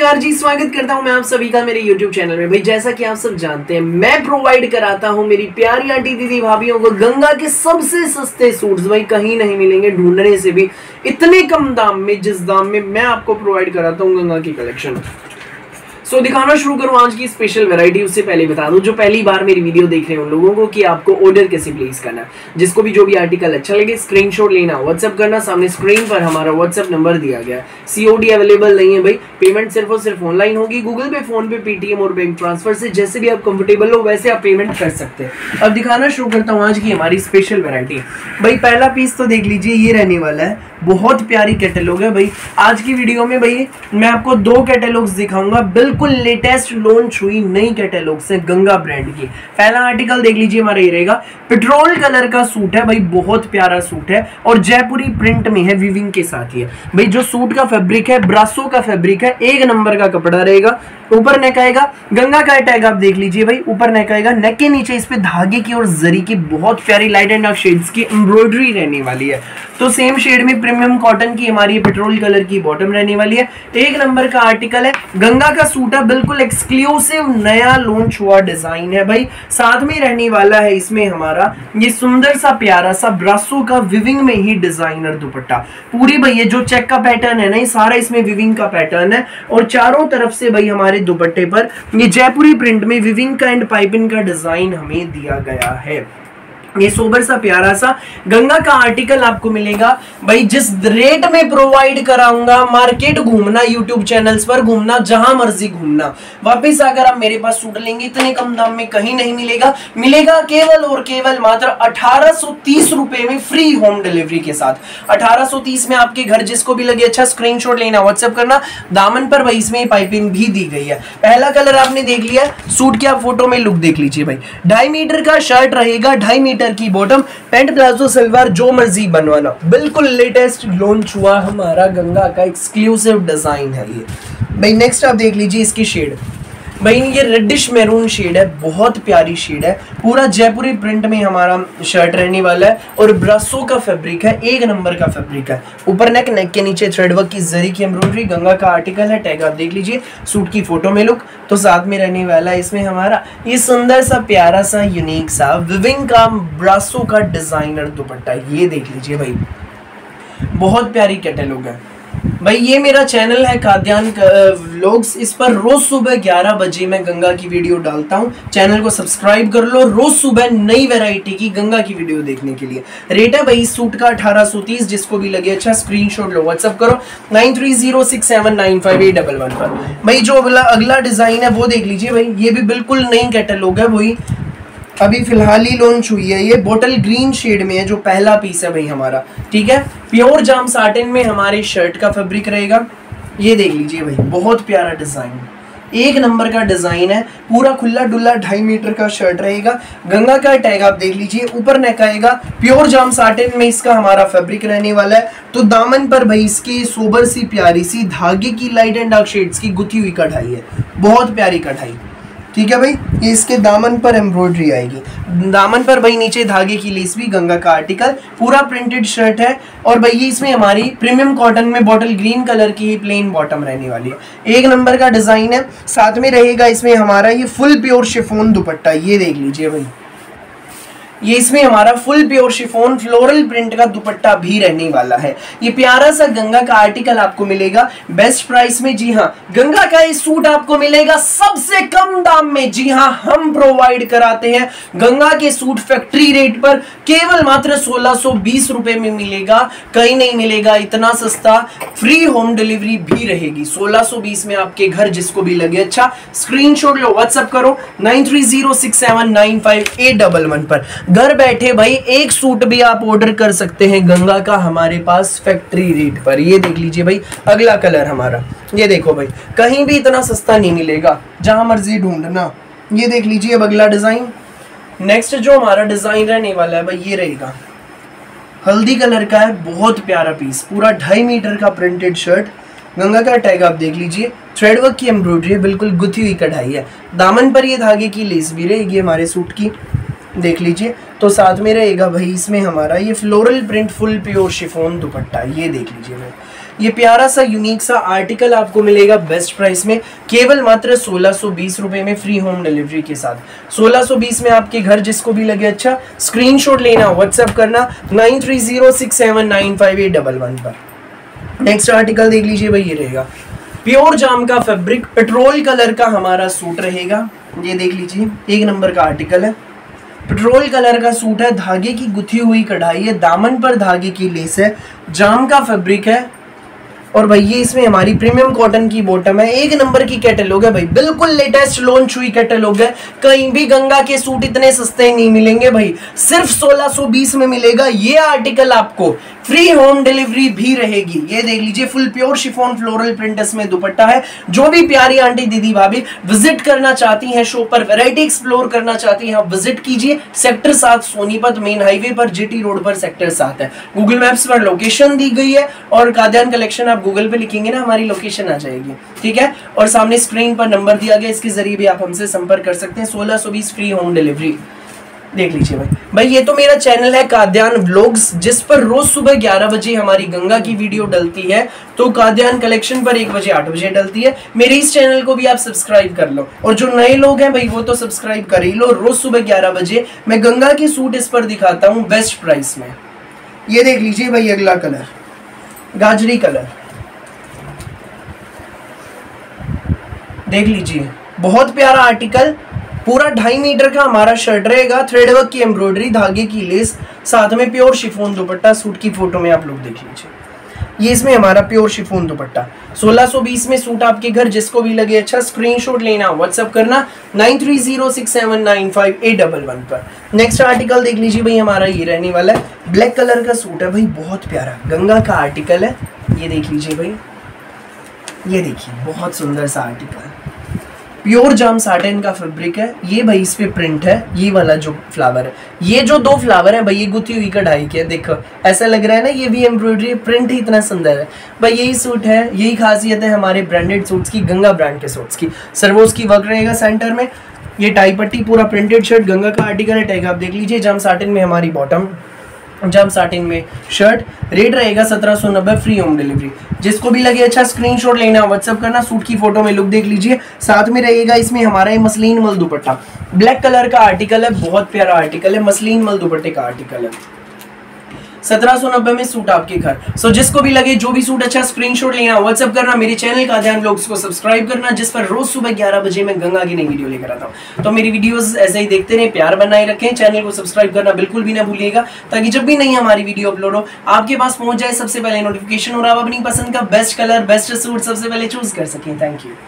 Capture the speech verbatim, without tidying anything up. नमस्कार जी, स्वागत करता हूं मैं आप सभी का मेरे YouTube चैनल में। भाई जैसा कि आप सब जानते हैं, मैं प्रोवाइड कराता हूं मेरी प्यारी आंटी दीदी भाभियों को गंगा के सबसे सस्ते सूट्स। भाई कहीं नहीं मिलेंगे, ढूंढने से भी इतने कम दाम में, जिस दाम में मैं आपको प्रोवाइड कराता हूं गंगा की कलेक्शन। सो so, दिखाना शुरू करूँ आज की स्पेशल वैरायटी। उससे पहले बता दूं जो पहली बार मेरी वीडियो देख रहे हैं उन लोगों को कि आपको ऑर्डर कैसे प्लेस करना है। जिसको भी जो भी आर्टिकल अच्छा लगे स्क्रीनशॉट लेना, व्हाट्सअप करना। सामने स्क्रीन पर हमारा व्हाट्सअप नंबर दिया गया है। सीओडी अवेलेबल नहीं है भाई, पेमेंट सिर्फ और सिर्फ ऑनलाइन होगी। गूगल पे, फोन पे, पेटीएम और बैंक ट्रांसफर से जैसे भी आप कंफर्टेबल हो वैसे आप पेमेंट कर सकते हैं। अब दिखाना शुरू करता हूँ आज की हमारी स्पेशल वैरायटी। भाई पहला पीस तो देख लीजिए, ये रहने वाला है। बहुत प्यारी कैटेलॉग है भाई। आज की वीडियो में भाई मैं आपको दो कैटेलॉग्स दिखाऊंगा, बिल्कुल लेटेस्ट लॉन्च हुई नई कैटेलॉग से गंगा ब्रांड की। पहला आर्टिकल देख लीजिए हमारा ये रहेगा। पेट्रोल कलर का सूट है भाई, बहुत प्यारा सूट है और जयपुरी प्रिंट में है, वीविंग के साथ ही है भाई। जो सूट का फैब्रिक है ब्रासो का फैब्रिक है, एक नंबर का कपड़ा रहेगा। ऊपर नेक आएगा, गंगा का टैग आप देख लीजिए भाई। ऊपर नेक आएगा, नेक के नीचे इस पे धागे की और जरी की बहुत प्यारी लाइट एंड डार्क शेड्स की एम्ब्रॉयडरी रहने वाली है। तो सेम शेड में प्रीमियम कॉटन की हमारी पेट्रोल कलर की बॉटम रहने वाली है। एक नंबर का आर्टिकल है, गंगा का सूट है, बिल्कुल एक्सक्लूसिव नया लॉन्च हुआ डिजाइन है भाई। साथ में रहने वाला है इसमें हमारा ये सुंदर सा प्यारा सा ब्रासो का विविंग में ही डिजाइनर दुपट्टा। पूरी भाई ये जो चेक का पैटर्न है ना, ये सारा इसमें विविंग का पैटर्न है और चारों तरफ से भाई हमारे दुपट्टे पर ये जयपुरी प्रिंट में विविंग का एंड पाइपिंग का डिजाइन हमें दिया गया है। ये सोबर सा प्यारा सा गंगा का आर्टिकल आपको मिलेगा भाई। जिस रेट में प्रोवाइड कराऊंगा, मार्केट घूमना, यूट्यूब चैनल्स पर घूमना, जहां मर्जी घूमना, वापस आकर आप मेरे पास सूट लेंगे इतने कम दाम में कहीं नहीं मिलेगा। मिलेगा केवल और केवल मात्र अठारह सौ तीस रुपए में फ्री होम डिलीवरी के साथ। अठारह सौ तीस में आपके घर जिसको भी लगे अच्छा स्क्रीनशॉट लेना, व्हाट्सएप करना। दामन पर भाई इसमें पाइपिंग भी दी गई है। पहला कलर आपने देख लिया, सूट के आप फोटो में लुक देख लीजिए भाई। ढाई मीटर का शर्ट रहेगा, ढाई की बॉटम, पैंट प्लाजो सलवार जो मर्जी बनवाना। बिल्कुल लेटेस्ट लॉन्च हुआ हमारा गंगा का एक्सक्लूसिव डिजाइन है ये भाई। नेक्स्ट आप देख लीजिए इसकी शेड भाई, ये रेडिश मैरून शेड है, बहुत प्यारी शेड है। पूरा जयपुरी प्रिंट में हमारा शर्ट रहने वाला है और ब्रासो का फैब्रिक है, एक नंबर का फैब्रिक है। ऊपर नेक, नेक के नीचे थ्रेड वर्क की जरी की एम्ब्रॉयडरी। गंगा का आर्टिकल है, टैग आप देख लीजिए। सूट की फोटो में लुक तो साथ में रहने वाला है इसमें हमारा ये सुंदर सा प्यारा सा यूनिक सा विविंग का ब्रासो का डिजाइनर दुपट्टा, ये देख लीजिए भाई। बहुत प्यारी कैटेलॉग है भाई। ये मेरा चैनल है काद्यान व्लॉग्स, इस पर रोज़ सुबह ग्यारह बजे मैं गंगा की वीडियो डालता हूँ। चैनल को सब्सक्राइब कर लो, रोज़ सुबह नई वैरायटी की गंगा की वीडियो देखने के लिए। रेट है भाई सूट का अठारह सौ तीस, जिसको भी लगे अच्छा स्क्रीनशॉट लो, व्हाट्सअप करो nine three zero six seven nine five eight double one पर। भाई जो अगला अगला डिज़ाइन है वो देख लीजिए भाई। ये भी बिल्कुल नई कैटलॉग है, वही अभी फिलहाल ही लॉन्च हुई है। ये बॉटल ग्रीन शेड में है जो पहला पीस है भाई हमारा, ठीक है। प्योर जाम साटिन में हमारे शर्ट का फैब्रिक रहेगा, ये देख लीजिए भाई। बहुत प्यारा डिज़ाइन, एक नंबर का डिज़ाइन है। पूरा खुला डुल्ला ढाई मीटर का शर्ट रहेगा। गंगा का टैग आप देख लीजिए। ऊपर नेक आएगा, प्योर जाम साटिन में इसका हमारा फैब्रिक रहने वाला है। तो दामन पर भाई इसकी सोबर सी प्यारी सी धागे की लाइट एंड डार्क शेड्स की गुथी हुई कढ़ाई है, बहुत प्यारी कढ़ाई, ठीक है भाई। ये इसके दामन पर एम्ब्रॉयडरी आएगी, दामन पर भाई नीचे धागे की लेस भी। गंगा का आर्टिकल, पूरा प्रिंटेड शर्ट है और भाई ये इसमें हमारी प्रीमियम कॉटन में बॉटल ग्रीन कलर की ही प्लेन बॉटम रहने वाली है। एक नंबर का डिज़ाइन है। साथ में रहेगा इसमें हमारा ये फुल प्योर शिफोन दुपट्टा, ये देख लीजिए भाई। ये इसमें हमारा full pure chiffon floral print का दुपट्टा भी रहने वाला है। ये प्यारा सा गंगा का आर्टिकल आपको मिलेगा बेस्ट प्राइस में। जी हाँ, गंगा का ये सूट आपको मिलेगा सबसे कम दाम में। जी हाँ, हम प्रोवाइड कराते हैं गंगा के सूट फैक्ट्री रेट पर, केवल मात्र सोलह सौ बीस रुपये में मिलेगा। कहीं नहीं मिलेगा इतना सस्ता, फ्री होम डिलीवरी भी रहेगी। सोलह सौ बीस में आपके घर जिसको भी लगे अच्छा स्क्रीनशॉट लो, व्हाट्सअप करो nine three zero six seven nine five eight double one पर। घर बैठे भाई एक सूट भी आप ऑर्डर कर सकते हैं गंगा का हमारे पास फैक्ट्री रेट पर, ये देख लीजिए भाई। अगला कलर हमारा ये देखो भाई, कहीं भी इतना सस्ता नहीं मिलेगा, जहां मर्जी ढूंढना। ये देख लीजिए अब अगला डिज़ाइन। नेक्स्ट जो हमारा डिज़ाइन रहने वाला है भाई ये रहेगा, हल्दी कलर का है, बहुत प्यारा पीस। पूरा ढाई मीटर का प्रिंटेड शर्ट, गंगा का टैग आप देख लीजिए। थ्रेड वर्क की एम्ब्रॉयडरी, बिल्कुल गुथी हुई कढ़ाई है। दामन पर ये धागे की लेस भी रहेगी हमारे सूट की, देख लीजिए। तो साथ में रहेगा भाई इसमें हमारा ये floral print full pure chiffon dupatta, ये देख लीजिए भाई। ये प्यारा सा यूनिक सा आर्टिकल आपको मिलेगा बेस्ट प्राइस में, केवल मात्र सोलह सौ बीस रुपये में फ्री होम डिलीवरी के साथ। सोलह सौ बीस में आपके घर जिसको भी लगे अच्छा, स्क्रीनशॉट लेना, व्हाट्सएप करना nine three zero six seven nine five eight double one पर। नेक्स्ट आर्टिकल देख लीजिए भाई, ये रहेगा प्योर जाम का फैब्रिक, पेट्रोल कलर का हमारा सूट रहेगा, ये देख लीजिए एक नंबर का आर्टिकल है। पेट्रोल कलर का सूट है, धागे की गुथी हुई कढ़ाई है, दामन पर धागे की लेस है, जाम का फैब्रिक है और भाई ये इसमें हमारी प्रीमियम कॉटन की बॉटम है। एक नंबर की कैटलॉग है भाई, बिल्कुल लेटेस्ट लॉन्च हुई कैटलॉग है, कहीं भी गंगा के सूट इतने सस्ते नहीं मिलेंगे भाई, सिर्फ सोलह सौ बीस में मिलेगा ये आर्टिकल आपको, फ्री होम डिलीवरी भी रहेगी। ये देख लीजिए full pure chiffon floral prints में दुपट्टा है। जो भी प्यारी आंटी दीदी भाभी विजिट करना चाहती हैं, शॉप पर वैरायटी एक्सप्लोर करना चाहती हैं, आप विजिट कीजिए सेक्टर सात सोनीपत मेन हाईवे पर, जीटी रोड पर सेक्टर सात है। गूगल मैप्स पर लोकेशन दी गई है और काद्यान कलेक्शन आप गूगल पे लिखेंगे ना, हमारी लोकेशन आ जाएगी, ठीक है। और सामने स्क्रीन पर नंबर दिया गया, इसके जरिए भी आप हमसे संपर्क कर सकते हैं। सोलह सौ बीस फ्री होम डिलीवरी, देख लीजिए भाई। भाई ये तो मेरा चैनल है काद्यान व्लॉग्स, जिस पर रोज सुबह ग्यारह बजे हमारी गंगा की वीडियो डलती है, तो काद्यान कलेक्शन पर एक बजे आठ बजे डलती है। मेरे इस चैनल को भी आप सब्सक्राइब कर लो, और जो नए लोग हैं भाई वो तो सब्सक्राइब कर ही लो। रोज सुबह ग्यारह बजे मैं गंगा के सूट इस पर दिखाता हूँ बेस्ट प्राइस में। ये देख लीजिए भाई, अगला कलर गाजरी कलर, देख लीजिए बहुत प्यारा आर्टिकल। पूरा ढाई मीटर का हमारा शर्ट रहेगा, थ्रेड वर्क की एम्ब्रॉयडरी, धागे की लेस, साथ में प्योर शिफॉन दुपट्टा। सूट की फोटो में आप लोग देख लीजिए, ये इसमें हमारा प्योर शिफॉन दुपट्टा। सोलह सौ बीस में सूट आपके घर जिसको भी लगे अच्छा, स्क्रीनशॉट लेना, व्हाट्सएप करना nine three zero six seven nine five eight double one पर। नेक्स्ट आर्टिकल देख लीजिए भाई, हमारा ये रहने वाला है, ब्लैक कलर का सूट है भाई, बहुत प्यारा गंगा का आर्टिकल है। ये देख लीजिए भाई, ये देखिए बहुत सुंदर सा आर्टिकल, प्योर जाम साटन का फैब्रिक है। ये भाई इस पे प्रिंट है, ये वाला जो फ्लावर है, ये जो दो फ्लावर है भाई ये गुथी हुई कढ़ाई के, देखो ऐसा लग रहा है ना, ये भी एम्ब्रॉयडरी, प्रिंट ही इतना सुंदर है भाई। यही सूट है, यही खासियत है हमारे ब्रांडेड सूट्स की, गंगा ब्रांड के सूट्स की। सर्वोस की वर्क रहेगा सेंटर में, ये टाई पट्टी, पूरा प्रिंटेड शर्ट, गंगा का आर्टिकल है। टैग आप देख लीजिए, जाम साटन में हमारी बॉटम, जाम साटिन में शर्ट। रेट रहेगा सत्रह सौ नब्बे, फ्री होम डिलीवरी। जिसको भी लगे अच्छा, स्क्रीनशॉट लेना, व्हाट्सअप करना। सूट की फोटो में लुक देख लीजिए, साथ में रहेगा इसमें हमारा ये मसलिन मल दुपट्टा, ब्लैक कलर का आर्टिकल है, बहुत प्यारा आर्टिकल है, मसलिन मल दुपट्टे का आर्टिकल है। सत्रह सौ नब्बे में सूट आपके घर। सो so, जिसको भी लगे, जो भी सूट अच्छा, स्क्रीनशॉट लेना, व्हाट्सअप करना। मेरे चैनल काद्यान व्लॉग्स को सब्सक्राइब करना, जिस पर रोज सुबह ग्यारह बजे मैं गंगा की नई वीडियो लेकर आता हूँ। तो मेरी वीडियोस ऐसे ही देखते रहें, प्यार बनाए रखें, चैनल को सब्सक्राइब करना बिल्कुल भी ना भूलिएगा, ताकि जब भी नई हमारी वीडियो अपलोड हो आपके पास पहुंच जाए सबसे पहले नोटिफिकेशन, और आप अपनी पसंद का बेस्ट कलर, बेस्ट सूट सबसे पहले चूज कर सकें। Thank you.